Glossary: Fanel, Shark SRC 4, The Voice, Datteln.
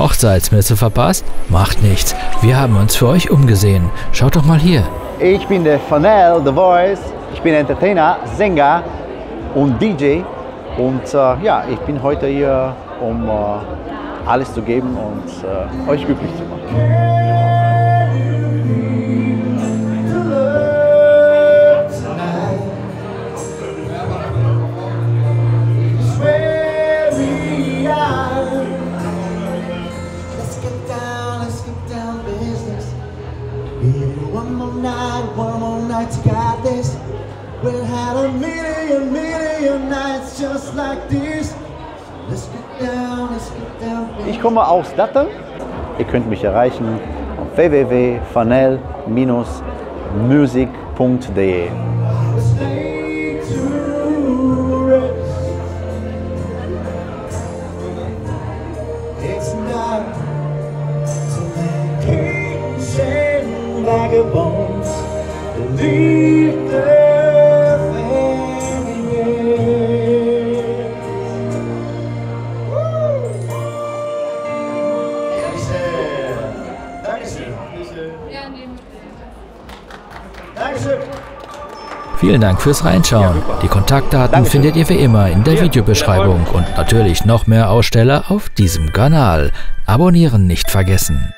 Hochzeitsmesse verpasst? Macht nichts. Wir haben uns für euch umgesehen. Schaut doch mal hier. Ich bin der Fanel, The Voice. Ich bin Entertainer, Sänger und DJ. Und ja, ich bin heute hier, um alles zu geben und euch glücklich zu machen. One more night to got this. We've had a million nights just like this. Let's get down, let's get down. Ich komme aus Datteln. Ihr könnt mich erreichen auf www.fanel-musik.de. Vielen Dank fürs Reinschauen. Die Kontaktdaten findet ihr wie immer in der Videobeschreibung und natürlich noch mehr Aussteller auf diesem Kanal. Abonnieren nicht vergessen.